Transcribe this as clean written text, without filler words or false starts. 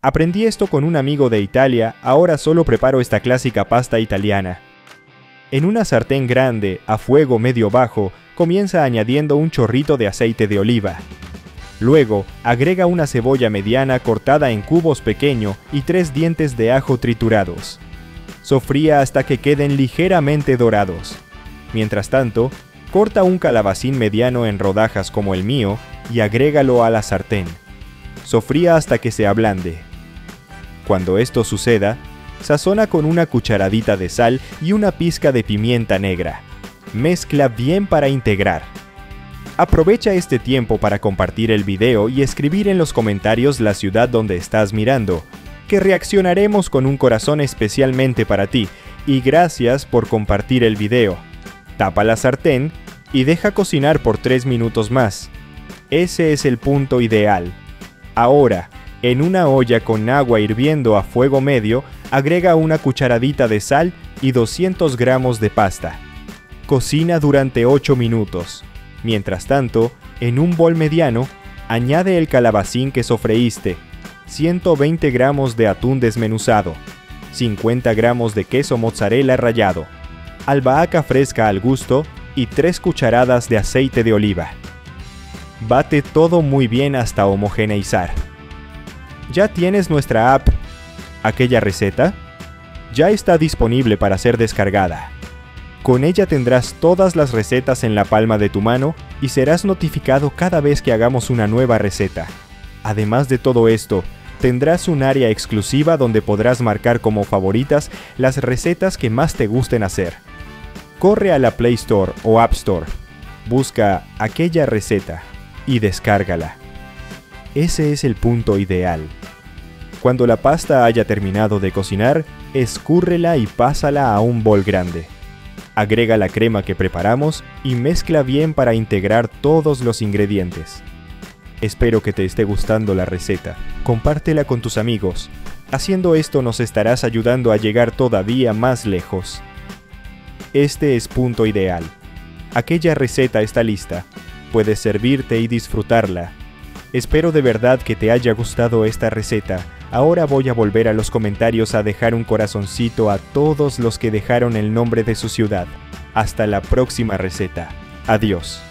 Aprendí esto con un amigo de Italia, ahora solo preparo esta clásica pasta italiana. En una sartén grande, a fuego medio bajo, comienza añadiendo un chorrito de aceite de oliva. Luego, agrega una cebolla mediana cortada en cubos pequeños y 3 dientes de ajo triturados. Sofría hasta que queden ligeramente dorados. Mientras tanto, corta un calabacín mediano en rodajas como el mío y agrégalo a la sartén. Sofría hasta que se ablande. Cuando esto suceda, sazona con una cucharadita de sal y una pizca de pimienta negra. Mezcla bien para integrar. Aprovecha este tiempo para compartir el video y escribir en los comentarios la ciudad donde estás mirando, que reaccionaremos con un corazón especialmente para ti, y gracias por compartir el video. Tapa la sartén y deja cocinar por 3 minutos más. Ese es el punto ideal. Ahora, en una olla con agua hirviendo a fuego medio, agrega una cucharadita de sal y 200 gramos de pasta. Cocina durante 8 minutos. Mientras tanto, en un bol mediano, añade el calabacín que sofreíste, 120 gramos de atún desmenuzado, 50 gramos de queso mozzarella rallado, albahaca fresca al gusto y 3 cucharadas de aceite de oliva. Bate todo muy bien hasta homogeneizar. Ya tienes nuestra app, Aquella receta, ya está disponible para ser descargada. Con ella tendrás todas las recetas en la palma de tu mano y serás notificado cada vez que hagamos una nueva receta. Además de todo esto, tendrás un área exclusiva donde podrás marcar como favoritas las recetas que más te gusten hacer. Corre a la Play Store o App Store, busca Aquella receta y descárgala. Ese es el punto ideal. Cuando la pasta haya terminado de cocinar, escúrrela y pásala a un bol grande. Agrega la crema que preparamos y mezcla bien para integrar todos los ingredientes. Espero que te esté gustando la receta. Compártela con tus amigos. Haciendo esto nos estarás ayudando a llegar todavía más lejos. Este es punto ideal. Aquella receta está lista. Puedes servirte y disfrutarla. Espero de verdad que te haya gustado esta receta. Ahora voy a volver a los comentarios a dejar un corazoncito a todos los que dejaron el nombre de su ciudad. Hasta la próxima receta. Adiós.